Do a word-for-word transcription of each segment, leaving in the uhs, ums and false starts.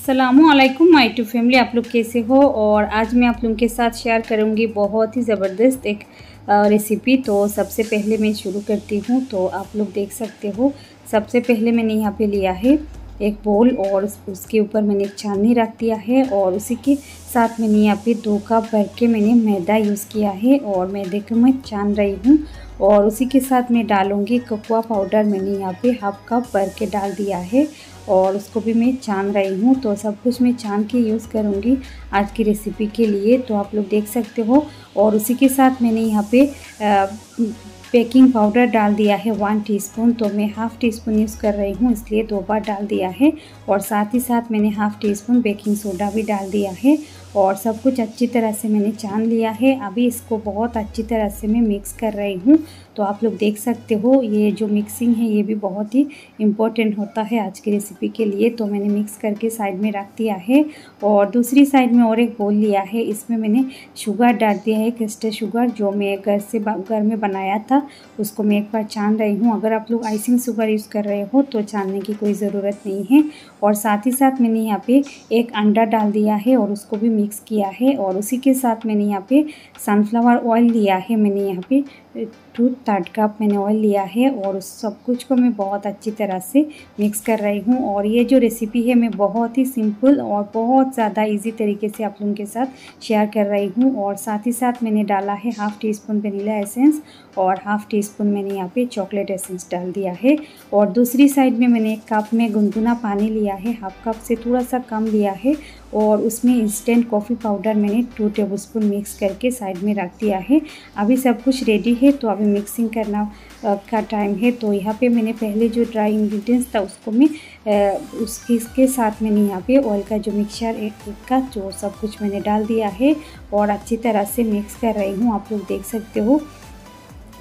अस्सलामुअलैकुम my to family, आप लोग कैसे हो। और आज मैं आप लोगों के साथ शेयर करूंगी बहुत ही ज़बरदस्त एक रेसिपी। तो सबसे पहले मैं शुरू करती हूँ। तो आप लोग देख सकते हो, सबसे पहले मैंने यहाँ पे लिया है एक बोल और उसके ऊपर मैंने एक छाननी रख दिया है और उसी के साथ मैंने यहाँ पे दो कप भर के मैंने मैदा यूज़ किया है और मैदे को मैं छान रही हूँ। और उसी के साथ मैं डालूँगी कोकोआ पाउडर, मैंने यहाँ पे हाफ कप भर के डाल दिया है और उसको भी मैं छान रही हूँ। तो सब कुछ मैं छान के यूज़ करूँगी आज की रेसिपी के लिए। तो आप लोग देख सकते हो। और उसी के साथ मैंने यहाँ पे बेकिंग पाउडर डाल दिया है वन टीस्पून। तो मैं हाफ़ टी स्पून यूज़ कर रही हूँ, इसलिए दो बार डाल दिया है। और साथ ही साथ मैंने half teaspoon baking soda भी डाल दिया है। और सब कुछ अच्छी तरह से मैंने छान लिया है। अभी इसको बहुत अच्छी तरह से मैं मिक्स कर रही हूँ। तो आप लोग देख सकते हो, ये जो मिक्सिंग है ये भी बहुत ही इम्पोर्टेंट होता है आज की रेसिपी के लिए। तो मैंने मिक्स करके साइड में रख दिया है। और दूसरी साइड में और एक बोल लिया है, इसमें मैंने शुगर डाल दिया है, कस्टर्ड शुगर जो मैं घर से घर में बनाया था, उसको मैं एक बार छान रही हूँ। अगर आप लोग आइसिंग शुगर यूज़ कर रहे हो तो छानने की कोई ज़रूरत नहीं है। और साथ ही साथ मैंने यहाँ पे एक अंडा डाल दिया है और उसको भी मिक्स किया है। और उसी के साथ मैंने यहाँ पे सनफ्लावर ऑयल लिया है, मैंने यहाँ पे टू थर्ड कप मैंने ऑयल लिया है। और उस सब कुछ को मैं बहुत अच्छी तरह से मिक्स कर रही हूँ। और ये जो रेसिपी है मैं बहुत ही सिंपल और बहुत ज़्यादा इजी तरीके से आप लोगों के साथ शेयर कर रही हूँ। और साथ ही साथ मैंने डाला है half teaspoon vanilla essence और हाफ़ टी स्पून मैंने यहाँ पे चॉकलेट एसेंस डाल दिया है। और दूसरी साइड में मैंने एक कप में गुनगुना पानी लिया है, हाफ कप से थोड़ा सा कम लिया है। और उसमें इंस्टेंट कॉफ़ी पाउडर मैंने टू टेबलस्पून मिक्स करके साइड में रख दिया है। अभी सब कुछ रेडी है, तो अभी मिक्सिंग करना का टाइम है। तो यहाँ पे मैंने पहले जो ड्राई इंग्रेडिएंट्स था उसको मैं उसके इसके साथ मैंने यहाँ पे ऑयल का जो मिक्सचर एक एक का जो सब कुछ मैंने डाल दिया है और अच्छी तरह से मिक्स कर रही हूँ, आप लोग देख सकते हो।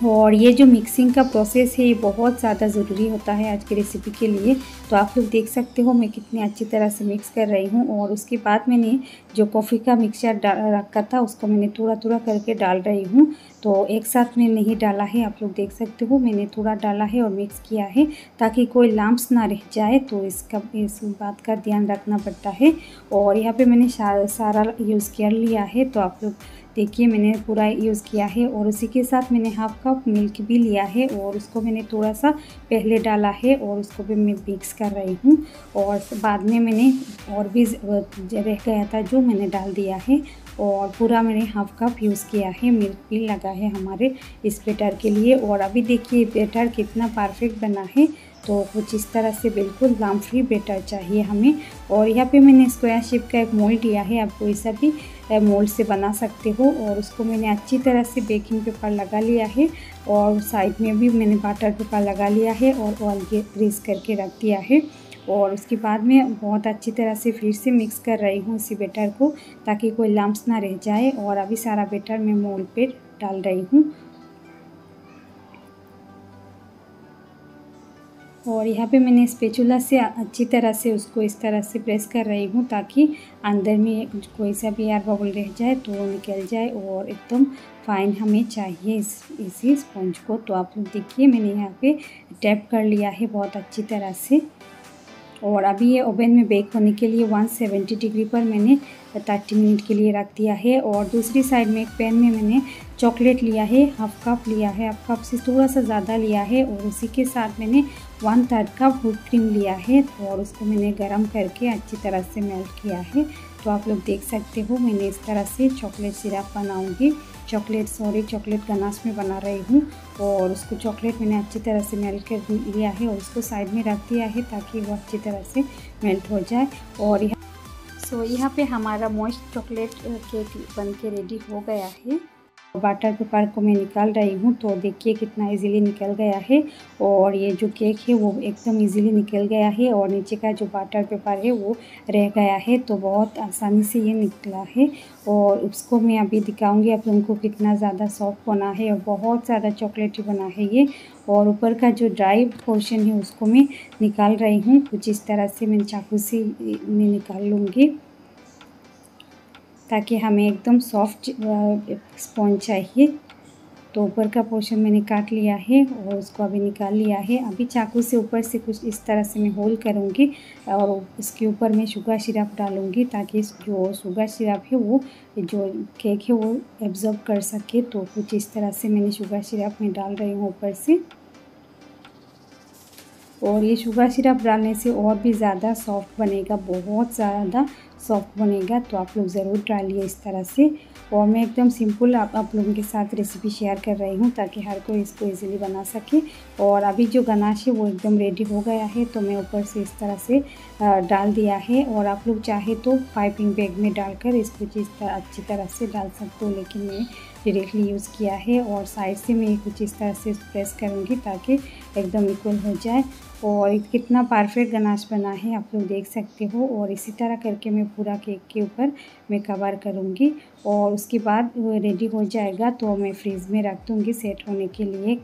और ये जो मिक्सिंग का प्रोसेस है ये बहुत ज़्यादा ज़रूरी होता है आज की रेसिपी के लिए। तो आप लोग देख सकते हो मैं कितनी अच्छी तरह से मिक्स कर रही हूँ। और उसके बाद मैंने जो कॉफ़ी का मिक्सचर रखा था उसको मैंने थोड़ा थोड़ा करके डाल रही हूँ। तो एक साथ मैंने नहीं डाला है, आप लोग देख सकते हो मैंने थोड़ा डाला है और मिक्स किया है ताकि कोई लम्प्स ना रह जाए। तो इसका इस बात का ध्यान रखना पड़ता है। और यहाँ पर मैंने सारा यूज़ कर लिया है, तो आप लोग देखिए मैंने पूरा यूज़ किया है। और उसी के साथ मैंने हाफ कप मिल्क भी लिया है और उसको मैंने थोड़ा सा पहले डाला है और उसको भी मैं मिक्स कर रही हूँ। और बाद में मैंने और भी रह गया था जो मैंने डाल दिया है। और पूरा मैंने हाफ कप यूज़ किया है, मिल्क भी लगा है हमारे इस बैटर के लिए। और अभी देखिए बैटर कितना परफेक्ट बना है। तो कुछ इस तरह से बिल्कुल लम्प फ्री बैटर चाहिए हमें। और यहाँ पे मैंने स्क्वायर शेप का एक मोल्ड लिया है, आप कोई सा भी मोल्ड से बना सकते हो। और उसको मैंने अच्छी तरह से बेकिंग पेपर लगा लिया है और साइड में भी मैंने बटर पेपर लगा लिया है और ऑयल ग्रीस करके रख दिया है। और उसके बाद मैं बहुत अच्छी तरह से फिर से मिक्स कर रही हूँ इसी बैटर को ताकि कोई लम्प्स ना रह जाए। और अभी सारा बैटर मैं मोल्ड पर डाल रही हूँ। और यहाँ पे मैंने स्पैचुला से अच्छी तरह से उसको इस तरह से प्रेस कर रही हूँ ताकि अंदर में कोई सा भी एयर बबल रह जाए तो वो निकल जाए। और एकदम फाइन हमें चाहिए इस इसी स्पंज को। तो आप लोग देखिए मैंने यहाँ पे टैप कर लिया है बहुत अच्छी तरह से। और अभी ये ओवन में बेक होने के लिए एक सौ सत्तर डिग्री पर मैंने तीस मिनट के लिए रख दिया है। और दूसरी साइड में एक पैन में मैंने चॉकलेट लिया है, हाफ कप लिया है, हाफ कप से थोड़ा सा ज़्यादा लिया है। और उसी के साथ मैंने one third cup whip cream लिया है और उसको मैंने गरम करके अच्छी तरह से मेल्ट किया है। तो आप लोग देख सकते हो मैंने इस तरह से चॉकलेट सिरप बनाऊँगी, चॉकलेट सॉरी चॉकलेट गनाश में बना रही हूँ। और उसको चॉकलेट मैंने अच्छी तरह से मेल्ट कर लिया है और उसको साइड में रख दिया है ताकि वो अच्छी तरह से मेल्ट हो जाए। और यहाँ सो यहाँ पे हमारा मॉइस्ट चॉकलेट केक बन के रेडी हो गया है। बटर पेपर को मैं निकाल रही हूँ, तो देखिए कितना इजीली निकल गया है। और ये जो केक है वो एकदम इजीली निकल गया है और नीचे का जो बटर पेपर है वो रह गया है। तो बहुत आसानी से ये निकला है। और उसको मैं अभी दिखाऊंगी आप लोगों को कितना ज़्यादा सॉफ्ट बना है और बहुत ज़्यादा चॉकलेटी बना है ये। और ऊपर का जो ड्राई पोर्शन है उसको मैं निकाल रही हूँ, कुछ इस तरह से मैं चाकू से मैं निकाल लूँगी ताकि हमें एकदम सॉफ्ट स्पॉन्ज चाहिए। तो ऊपर का पोर्शन मैंने काट लिया है और उसको अभी निकाल लिया है। अभी चाकू से ऊपर से कुछ इस तरह से मैं होल करूँगी और इसके ऊपर मैं शुगर सिरप डालूँगी ताकि जो शुगर सिरप है वो जो केक है वो एब्जॉर्ब कर सके। तो कुछ इस तरह से मैंने शुगर सिरप में डाल रही हूँ ऊपर से, और ये शुगर सिरप डालने से और भी ज़्यादा सॉफ्ट बनेगा, बहुत ज़्यादा सॉफ्ट बनेगा। तो आप लोग ज़रूर डालिए इस तरह से। और मैं एकदम सिंपल आप आप लोगों के साथ रेसिपी शेयर कर रही हूँ ताकि हर कोई इसको इजीली बना सके। और अभी जो गनाश है वो एकदम रेडी हो गया है, तो मैं ऊपर से इस तरह से डाल दिया है। और आप लोग चाहे तो पाइपिंग बैग में डालकर इसको जिस तरह अच्छी तरह से डाल सकते हो, लेकिन मैं डायरेक्टली यूज़ किया है। और साइड से मैं कुछ इस तरह से प्रेस करूँगी ताकि एकदम इक्वल हो जाए। और कितना परफेक्ट गनाश बना है आप लोग देख सकते हो। और इसी तरह करके मैं पूरा केक के ऊपर मैं कवर करूँगी और उसके बाद वो रेडी हो जाएगा। तो मैं फ्रीज़ में रख दूँगी सेट होने के लिए।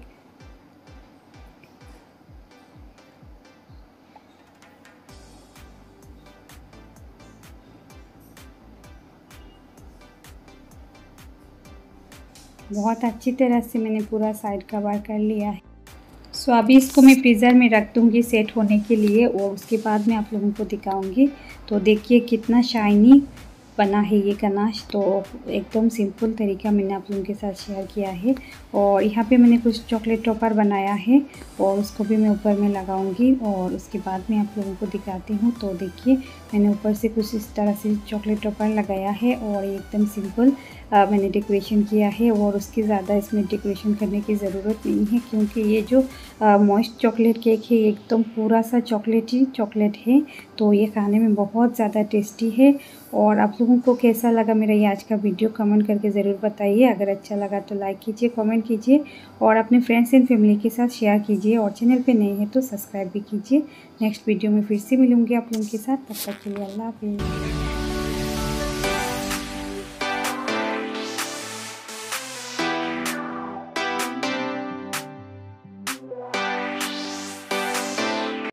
बहुत अच्छी तरह से मैंने पूरा साइड कवर कर लिया है। सो so, अभी इसको मैं फ्रीज़र में रख दूँगी सेट होने के लिए और उसके बाद मैं आप लोगों को दिखाऊंगी। तो देखिए कितना शाइनी बना है ये गनाश। तो एकदम सिंपल तरीका मैंने आप लोगों के साथ शेयर किया है। और यहाँ पे मैंने कुछ चॉकलेट टॉपर बनाया है और उसको भी मैं ऊपर में लगाऊंगी और उसके बाद मैं आप लोगों को दिखाती हूँ। तो देखिए मैंने ऊपर से कुछ इस तरह से चॉकलेट टॉपर लगाया है और एकदम सिंपल आ, मैंने डेकोरेशन किया है। और उसकी ज़्यादा इसमें डेकोरेशन करने की ज़रूरत नहीं है क्योंकि ये जो मॉइस्ट चॉकलेट केक है एकदम पूरा सा चॉकलेटी चॉकलेट है, तो ये खाने में बहुत ज़्यादा टेस्टी है। और आप लोगों को कैसा लगा मेरा ये आज का वीडियो कमेंट करके ज़रूर बताइए। अगर अच्छा लगा तो लाइक कीजिए, कमेंट कीजिए और अपने फ्रेंड्स एंड फैमिली के साथ शेयर कीजिए। और चैनल पे नए हैं तो सब्सक्राइब भी कीजिए। नेक्स्ट वीडियो में फिर से मिलूँगी आप लोगों के साथ। तब तक के लिए अल्लाह हाफिज़।